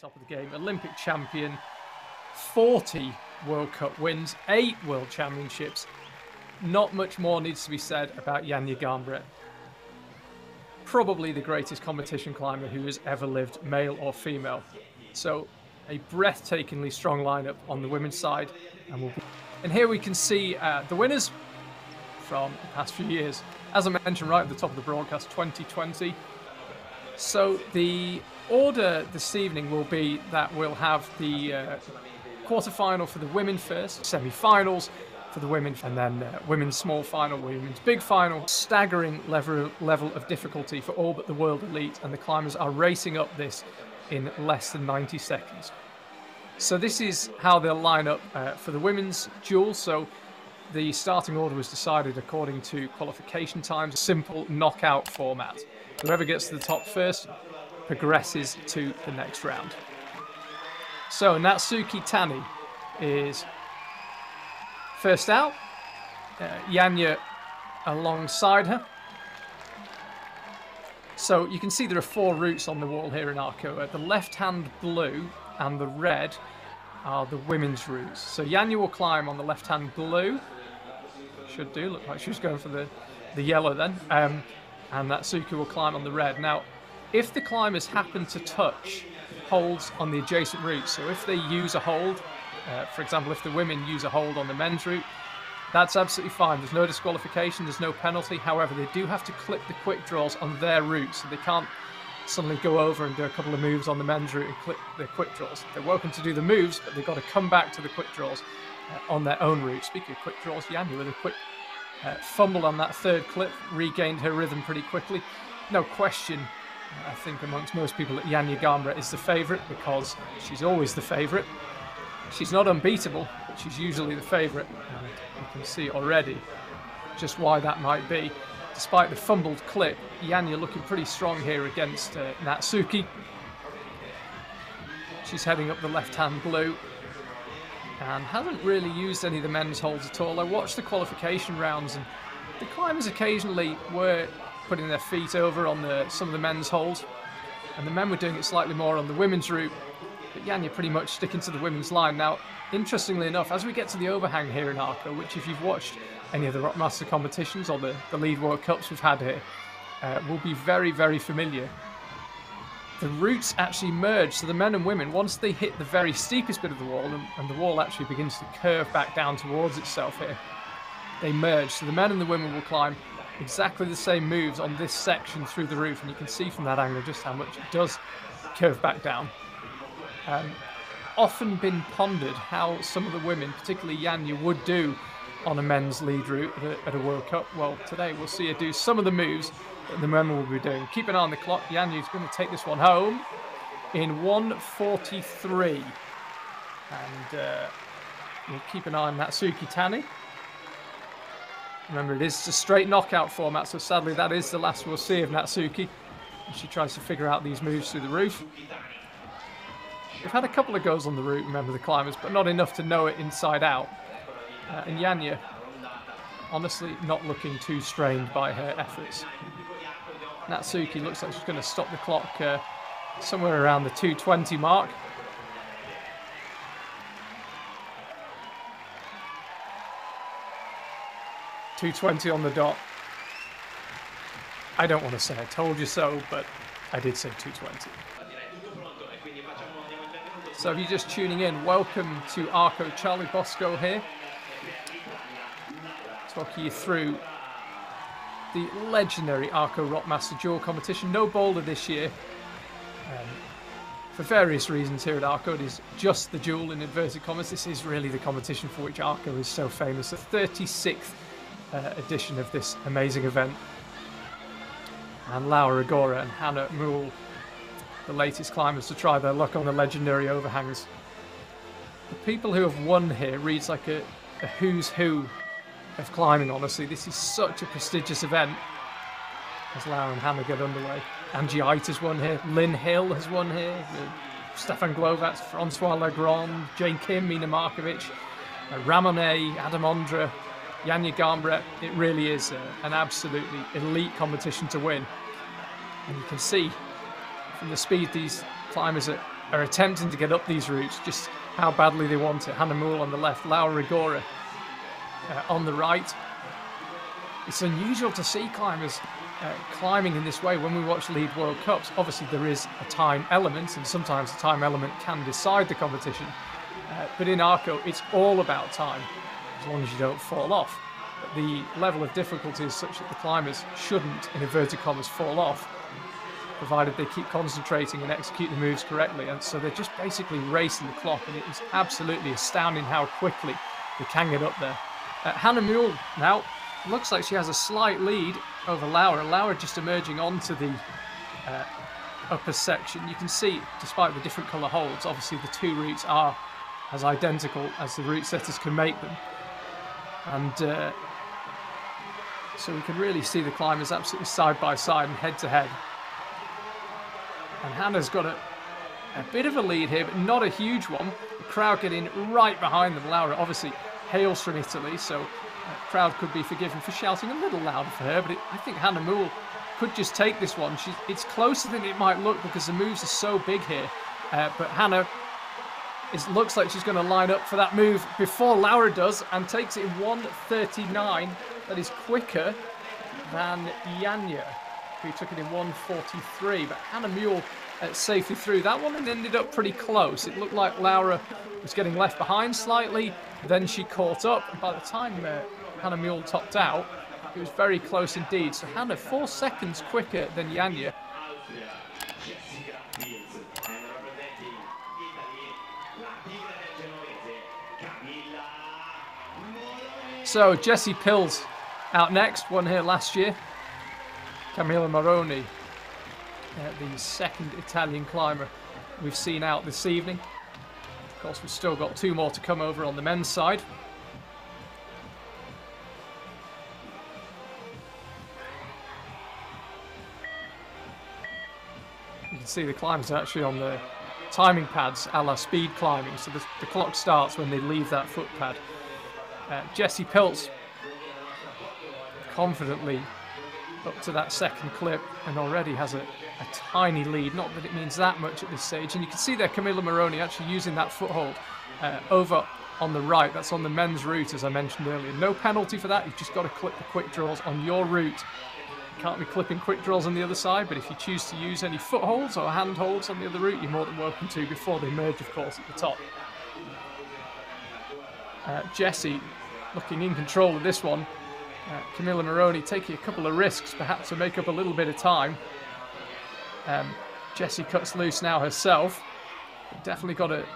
top of the game, Olympic champion, 40 World Cup wins, 8 World Championships. Not much more needs to be said about Janja Garnbret. Probably the greatest competition climber who has ever lived, male or female. So a breathtakingly strong lineup on the women's side. And here we can see the winners from the past few years. As I mentioned right at the top of the broadcast, 2020. So the order this evening will be that we'll have the quarterfinal for the women first, semi-finals for the women, and then women's small final, women's big final. Staggering level of difficulty for all but the world elite, and the climbers are racing up this in less than 90 seconds. So this is how they'll line up for the women's duel. So the starting order was decided according to qualification times, simple knockout format. Whoever gets to the top first progresses to the next round. So Natsuki Tani is first out, Janja alongside her. So you can see there are 4 routes on the wall here in Arco. The left-hand blue and the red are the women's routes. So Janja will climb on the left-hand blue. Should do, look like she's going for the yellow then. And Natsuki will climb on the red. Now, if the climbers happen to touch holds on the adjacent route, so if they use a hold, for example, if the women use a hold on the men's route, that's absolutely fine. There's no disqualification, there's no penalty. However, they do have to clip the quick draws on their route, so they can't suddenly go over and do a couple of moves on the men's route and clip the quick draws. They're welcome to do the moves, but they've got to come back to the quick draws on their own route. Speaking of quick draws, Janja with a quick fumble on that third clip, regained her rhythm pretty quickly. No question, I think amongst most people, that Janja Garnbret is the favourite, because she's always the favourite. She's not unbeatable, but she's usually the favourite. You can see already just why that might be. Despite the fumbled clip, Janja looking pretty strong here against Natsuki. She's heading up the left-hand blue and hasn't really used any of the men's holds at all. I watched the qualification rounds, and the climbers occasionally were putting their feet over on some of the men's holds, and the men were doing it slightly more on the women's route, but Janja pretty much sticking to the women's line. Now, interestingly enough, as we get to the overhang here in Arco, which if you've watched any of the Rockmaster competitions or the lead World Cups we've had here, will be very, very familiar. The routes actually merge, so the men and women, once they hit the very steepest bit of the wall, and the wall actually begins to curve back down towards itself here, they merge. So the men and the women will climb exactly the same moves on this section through the roof, and you can see from that angle just how much it does curve back down. Often been pondered how some of the women, particularly Janja, would do on a men's lead route at a World Cup. Well, today we'll see her do some of the moves that the men will be doing. Keep an eye on the clock. Janja's going to take this one home in 1:43. And we'll keep an eye on Natsuki Tani. Remember, it is a straight knockout format, so sadly that is the last we'll see of Natsuki as she tries to figure out these moves through the roof. We've had a couple of goes on the route, remember, the climbers, but not enough to know it inside out. And Janja, honestly, not looking too strained by her efforts. Natsuki looks like she's going to stop the clock somewhere around the 2:20 mark. .220 on the dot. I don't want to say I told you so, but I did say 2:20. So if you're just tuning in, welcome to Arco. Charlie Bosco here, talking you through the legendary Arco Rockmaster duel competition. No boulder this year. For various reasons here at Arco, it is just the duel in inverted commas. This is really the competition for which Arco is so famous. The 36th edition of this amazing event. And Laura Agora and Hannah Mool, the latest climbers to try their luck on the legendary overhangs. The people who have won here reads like a who's who of climbing, honestly. This is such a prestigious event as Laura and Hannah get underway. Angie Eit has won here, Lynn Hill has won here, Stefan Glovats, Francois Legrand, Jane Kim, Mina Markovic, Ramonet, Adam Ondra, Janja Garnbret. It really is an absolutely elite competition to win. And you can see from the speed these climbers are are attempting to get up these routes, just how badly they want it. Hannah Mool on the left, Laura Agora on the right. It's unusual to see climbers climbing in this way when we watch lead World Cups. Obviously there is a time element, and sometimes the time element can decide the competition, but in Arco it's all about time, as long as you don't fall off. But the level of difficulty is such that the climbers shouldn't, in inverted commas, fall off, provided they keep concentrating and execute the moves correctly. And so they're just basically racing the clock, and it is absolutely astounding how quickly they can get up there. Hannah Mool now looks like she has a slight lead over Laura. Laura just emerging onto the upper section. You can see, despite the different colour holds, obviously the two routes are as identical as the route setters can make them. And so we can really see the climbers absolutely side by side and head to head. And Hannah's got a bit of a lead here, but not a huge one. The crowd get in right behind them. Laura obviously hails from Italy, so crowd could be forgiven for shouting a little louder for her, but I think Hannah Mool could just take this one. It's closer than it might look because the moves are so big here, but Hannah looks like she's going to line up for that move before Laura does and takes it in 1:39. That is quicker than Janja, who took it in 1:43, but Hannah Mool safely through that one and ended up pretty close. It looked like Laura was getting left behind slightly, then she caught up, and by the time Hannah Mool topped out, it was very close indeed. So Hannah 4 seconds quicker than Janja. So Jessie Pilz out next, won here last year. Camilla Moroni, the second Italian climber we've seen out this evening. Of course, we've still got two more to come over on the men's side. You can see the climbers are actually on the timing pads a la speed climbing, so the clock starts when they leave that foot pad. Jessie Pilz confidently up to that second clip and already has a tiny lead. Not that it means that much at this stage. And you can see there Camilla Moroni actually using that foothold over on the right. That's on the men's route, as I mentioned earlier. No penalty for that. You've just got to clip the quick draws on your route. You can't be clipping quick draws on the other side, but if you choose to use any footholds or handholds on the other route, you're more than welcome to before they merge, of course, at the top. Jessie looking in control of this one. Camilla Moroni taking a couple of risks, perhaps to make up a little bit of time. Jessie cuts loose now herself. Definitely got a...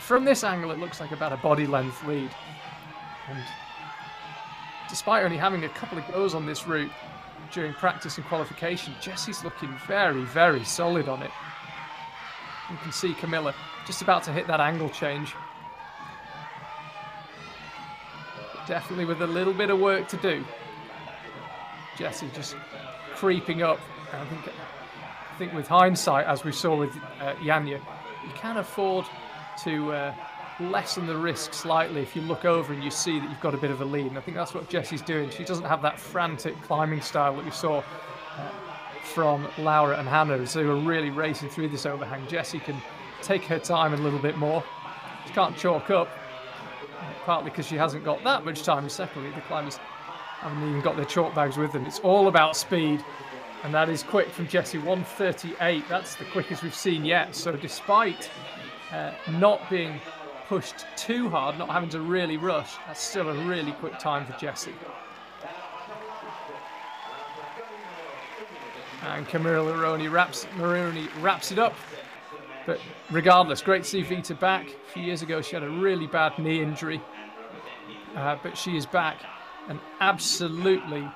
From this angle, it looks like about a body length lead. And despite only having a couple of goes on this route during practice and qualification, Jessie's looking very, very solid on it. You can see Camilla just about to hit that angle change. Definitely with a little bit of work to do. Jessie just creeping up. I think with hindsight, as we saw with Janja, you can afford to lessen the risk slightly if you look over and you see that you've got a bit of a lead. And I think that's what Jessie's doing. She doesn't have that frantic climbing style that we saw from Laura and Hannah. So they were really racing through this overhang. Jessie can take her time a little bit more. She can't chalk up, partly because she hasn't got that much time. Secondly, the climbers haven't even got their chalk bags with them. It's all about speed, and that is quick from Jessie, 1:38. That's the quickest we've seen yet. So despite not being pushed too hard, not having to really rush, that's still a really quick time for Jessie. And Camilla Moroni wraps it up. But regardless, great to see Vita back. A few years ago, she had a really bad knee injury, but she is back and absolutely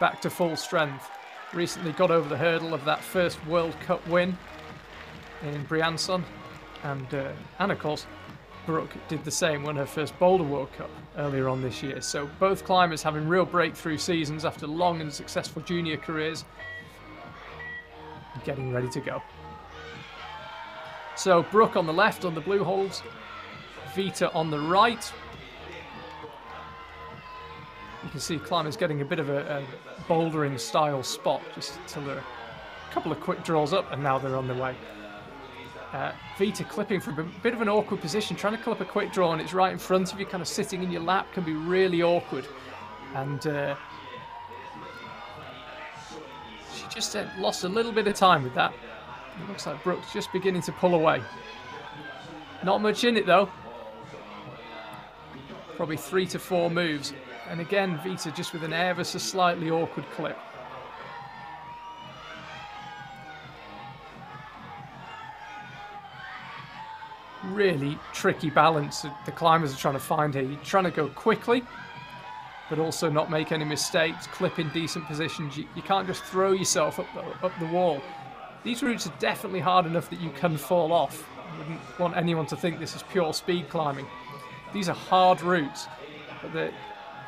back to full strength. Recently got over the hurdle of that first World Cup win in Briançon, and of course, Brooke did the same, won her first Boulder World Cup earlier on this year. So both climbers having real breakthrough seasons after long and successful junior careers, and getting ready to go. So Brooke on the left on the blue holds, Vita on the right. You can see climbers getting a bit of a bouldering style spot just until they're a couple of quick draws up, and now they're on the way. Vita clipping from a bit of an awkward position, trying to clip a quick draw, and it's right in front of you, kind of sitting in your lap, can be really awkward. And she just lost a little bit of time with that. It looks like Brooke's just beginning to pull away. Not much in it though. Probably 3 to 4 moves. And again, Vita just with an ever so slightly awkward clip. Really tricky balance that the climbers are trying to find here. You're trying to go quickly, but also not make any mistakes, clip in decent positions. You can't just throw yourself up the wall. These routes are definitely hard enough that you can fall off. I wouldn't want anyone to think this is pure speed climbing. These are hard routes, but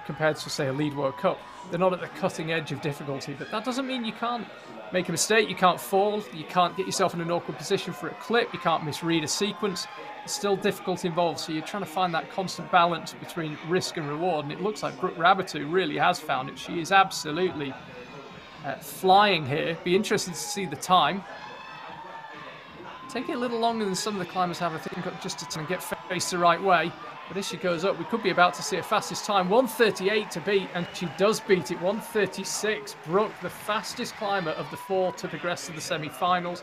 compared to, say, a Lead World Cup, they're not at the cutting edge of difficulty. But that doesn't mean you can't make a mistake, you can't fall, you can't get yourself in an awkward position for a clip, you can't misread a sequence. It's still difficulty involved, so you're trying to find that constant balance between risk and reward, and it looks like Brooke Raboutou really has found it. She is absolutely flying here. Be interested to see the time. Taking a little longer than some of the climbers have, I think, just to try and get faced the right way. But as she goes up, we could be about to see her fastest time, 1:38 to beat, and she does beat it, 1:36. Brooke, the fastest climber of the four to progress to the semi-finals.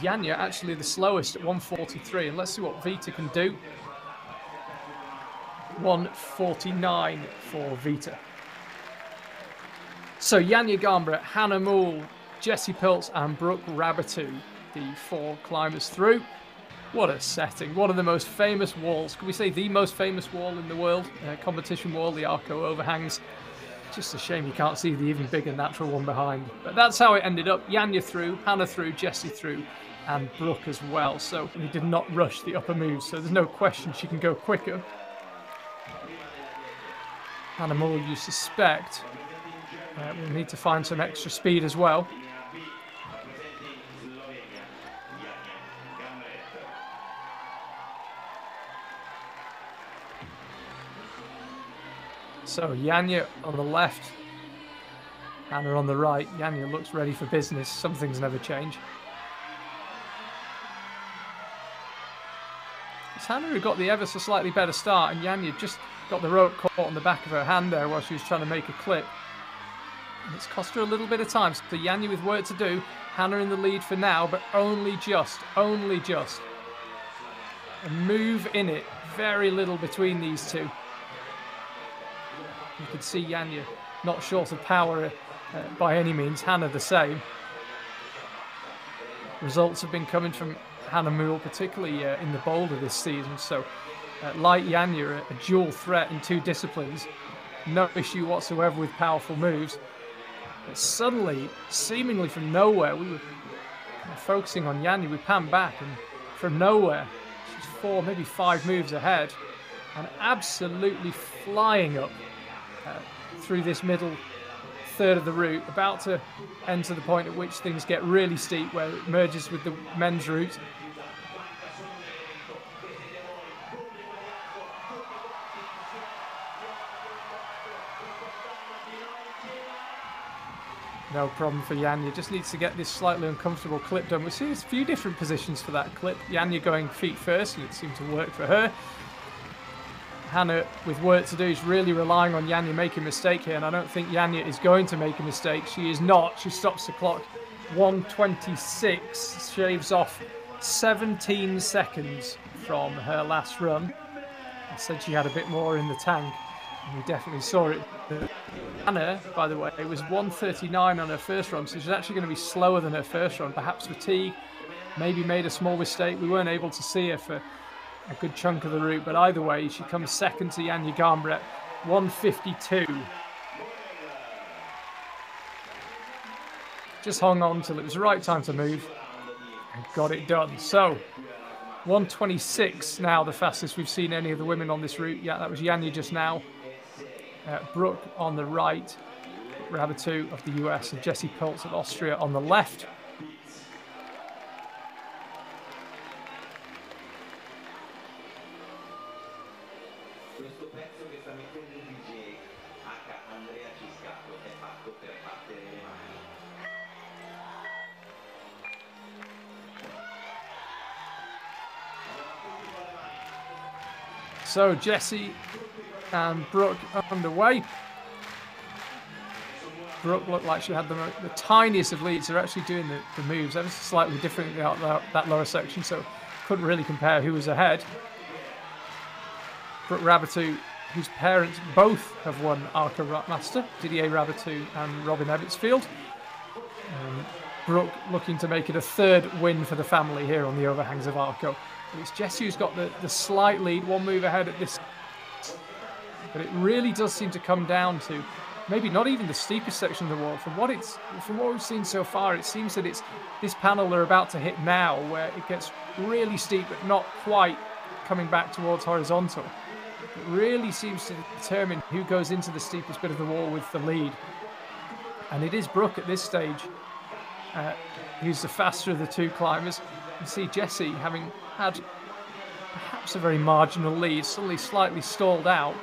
Janja, actually the slowest at 1:43, and let's see what Vita can do. 1:49 for Vita. So Janja Garnbret, Hannah Mool, Jessie Pilz, and Brooke Raboutou, the four climbers through. What a setting, one of the most famous walls. Can we say the most famous wall in the world? Competition wall, the Arco overhangs. Just a shame you can't see the even bigger natural one behind. But that's how it ended up. Janja through, Hannah through, Jessie through, and Brooke as well. So we did not rush the upper moves, so there's no question she can go quicker. Hannah Moore, you suspect, we'll need to find some extra speed as well. So Janja on the left, Hannah on the right. Janja looks ready for business. Some things never change. It's Hannah who got the ever so slightly better start, and Janja just got the rope caught on the back of her hand there while she was trying to make a clip. And it's cost her a little bit of time. So Janja with work to do. Hannah in the lead for now, but only just. A move in it. Very little between these two. You can see Janja not short of power by any means. Hannah the same. Results have been coming from Hannah Mool, particularly in the boulder this season. So, like Janja, a dual threat in two disciplines. No issue whatsoever with powerful moves. But suddenly, seemingly from nowhere, we were focusing on Janja. We pan back, and from nowhere, she's 4, maybe 5 moves ahead, and absolutely flying up. Through this middle third of the route, about to enter the point at which things get really steep, where it merges with the men's route. No problem for Janja, just needs to get this slightly uncomfortable clip done. We see a few different positions for that clip. Janja going feet first, and it seemed to work for her. Hannah, with work to do, is really relying on Janja making a mistake here, and I don't think Janja is going to make a mistake. She is not. She stops the clock. 1:26, shaves off 17 seconds from her last run. I said she had a bit more in the tank, and we definitely saw it. Hannah, by the way, was 1:39 on her first run, so she's actually going to be slower than her first run. Perhaps fatigue, maybe made a small mistake. We weren't able to see her for a good chunk of the route, but either way, she comes second to Janja Garnbret, 1:52. Just hung on till it was the right time to move and got it done. So, 1:26 now, the fastest we've seen any of the women on this route. Yeah, that was Janja just now. Brooke on the right, Raboutou of the US, and Jessie Pilz of Austria on the left. So Jessie and Brooke underway. Brooke looked like she had the tiniest of leads. They're actually doing the moves ever slightly differently out that lower section, so couldn't really compare who was ahead. Brooke Raboutou, whose parents both have won Arco Rockmaster, Didier Raboutou and Robin Ebbetsfield. Brooke looking to make it a third win for the family here on the overhangs of Arco. And it's Jessie who's got the slight lead, one move ahead at this. But it really does seem to come down to maybe not even the steepest section of the wall. From what we've seen so far, it seems that it's this panel they're about to hit now where it gets really steep but not quite coming back towards horizontal. It really seems to determine who goes into the steepest bit of the wall with the lead. And it is Brooke at this stage who's the faster of the two climbers. You see Jessie, having had perhaps a very marginal lead, slightly stalled out.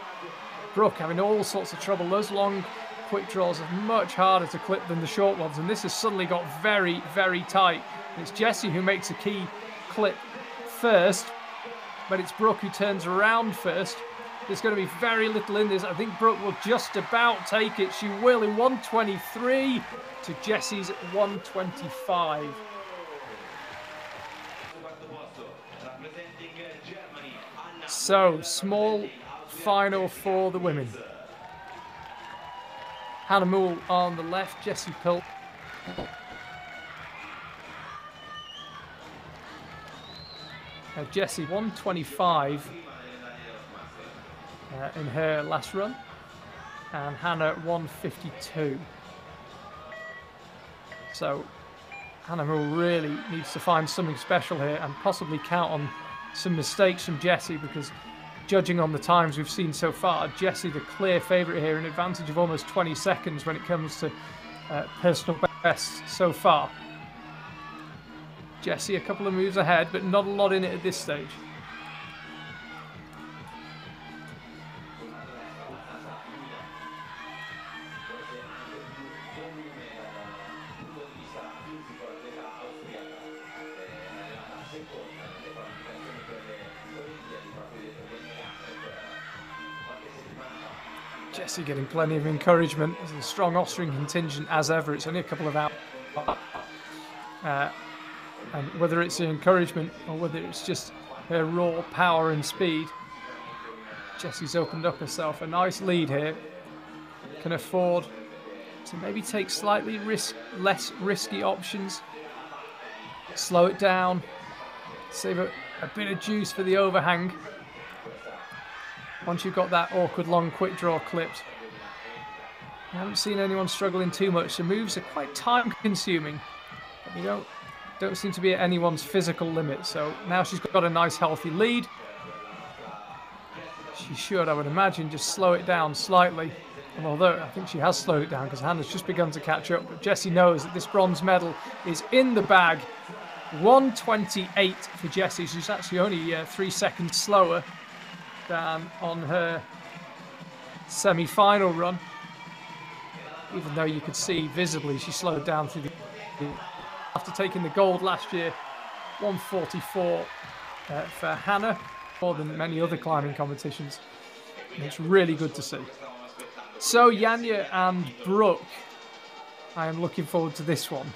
Brooke having all sorts of trouble. Those long quick draws are much harder to clip than the short ones, and this has suddenly got very, very tight. And it's Jessie who makes a key clip first, but it's Brooke who turns around first. There's going to be very little in this. I think Brooke will just about take it. She will in 1:23 to Jessie's 1:25. So, small final for the women. Hannah Mool on the left, Jessie Pilz. Now Jessie, 1:25 in her last run, and Hannah 1:52. So Hannah Mool really needs to find something special here and possibly count on some mistakes from Jessie, because judging on the times we've seen so far, Jessie the clear favourite here, an advantage of almost 20 seconds when it comes to personal bests so far. Jessie a couple of moves ahead, but not a lot in it at this stage. Jessie getting plenty of encouragement. There's a strong Austrian contingent as ever. It's only a couple of hours. And whether it's the encouragement or whether it's just her raw power and speed, Jessie's opened up herself a nice lead here. Can afford to maybe take slightly less risky options. Slow it down. Save a bit of juice for the overhang. Once you've got that awkward long quick draw clipped. I haven't seen anyone struggling too much. The moves are quite time consuming. But you don't seem to be at anyone's physical limit. So now she's got a nice healthy lead. She should, I would imagine, just slow it down slightly. And although I think she has slowed it down because Hannah's just begun to catch up. But Jessie knows that this bronze medal is in the bag. 1:28 for Jessie. She's actually only 3 seconds slower than on her semi-final run, even though you could see visibly she slowed down through the after taking the gold last year. 1:44 for Hannah, more than many other climbing competitions, and it's really good to see. So Janja and Brooke, I am looking forward to this one.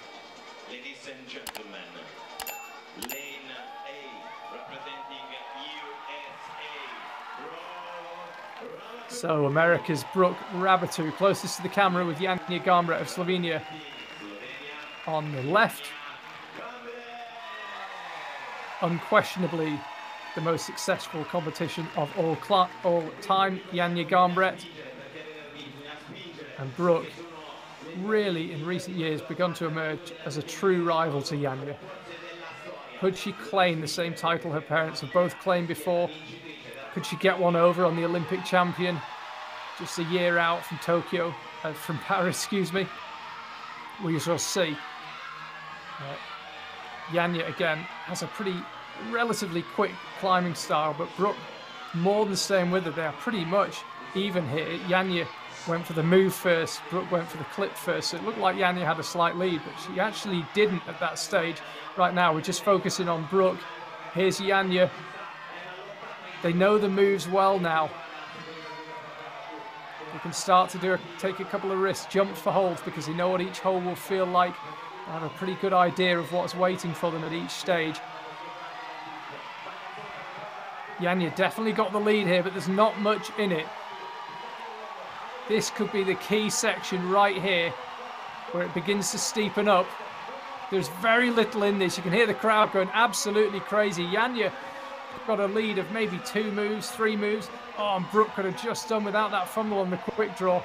So America's Brooke Raboutou, closest to the camera, with Janja Garnbret of Slovenia on the left. Unquestionably the most successful competition of all time, Janja Garnbret. And Brooke really in recent years begun to emerge as a true rival to Janja. Could she claim the same title her parents have both claimed before? Could she get one over on the Olympic champion just a year out from Tokyo, from Paris, excuse me? We shall see. Janja, again, has a pretty relatively quick climbing style, but Brooke, more than staying with her, they are pretty much even here. Janja went for the move first, Brooke went for the clip first, so it looked like Janja had a slight lead, but she actually didn't at that stage. Right now, we're just focusing on Brooke. Here's Janja. They know the moves well now. You can start to take a couple of risks, jumps for holds, because you know what each hold will feel like. I have a pretty good idea of what's waiting for them at each stage. Janja definitely got the lead here, but there's not much in it. This could be the key section right here, where it begins to steepen up. There's very little in this. You can hear the crowd going absolutely crazy. Janja got a lead of maybe 2 moves, 3 moves. Oh, and Brooke could have just done without that fumble on the quick draw,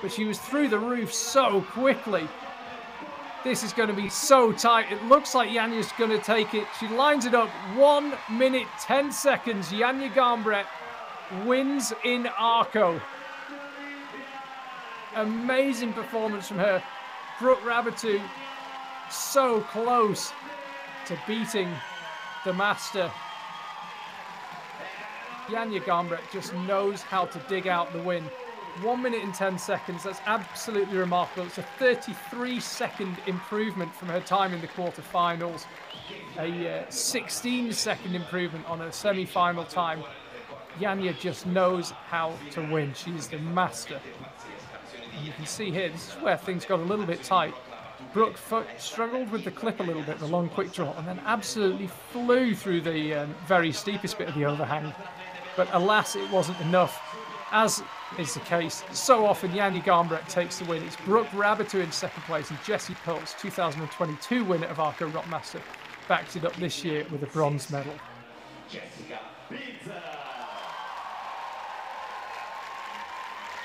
but she was through the roof so quickly. This is going to be so tight. It looks like Janja's going to take it. She lines it up. 1 minute, 10 seconds. Janja Garnbret wins in Arco. Amazing performance from her. Brooke Raboutou so close to beating the master. Janja Garnbret just knows how to dig out the win. 1 minute and 10 seconds. That's absolutely remarkable. It's a 33-second improvement from her time in the quarterfinals. A 16-second improvement on her semi-final time. Janja just knows how to win. She's the master. And you can see here, this is where things got a little bit tight. Brooke struggled with the clip a little bit, the long quick draw, and then absolutely flew through the very steepest bit of the overhang. But alas, it wasn't enough. As is the case so often, Janja Garnbret takes the win. It's Brooke Raboutou in second place, and Jessie Pilz, 2022 winner of Arco Rockmaster, backed it up this year with a bronze medal.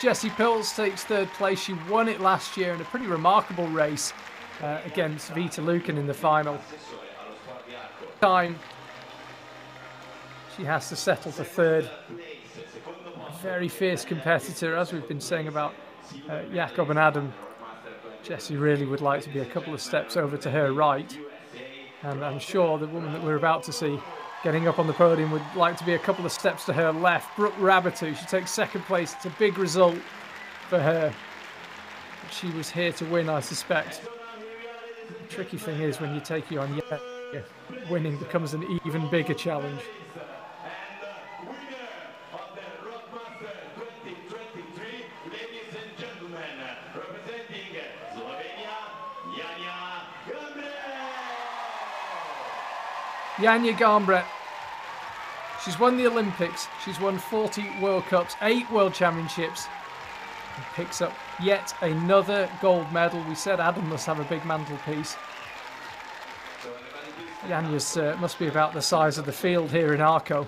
Jessie Pilz takes third place. She won it last year in a pretty remarkable race against Vita Lukan in the final. Time. She has to settle for third. A very fierce competitor, as we've been saying about Jakob and Adam. Jessie really would like to be a couple of steps over to her right. And I'm sure the woman that we're about to see getting up on the podium would like to be a couple of steps to her left. Brooke Raboutou, she takes second place. It's a big result for her. She was here to win, I suspect. The tricky thing is when you take you on, winning becomes an even bigger challenge. Janja Garnbret, she's won the Olympics, she's won 40 World Cups, 8 World Championships, and picks up yet another gold medal. We said Adam must have a big mantelpiece. Janja's must be about the size of the field here in Arco.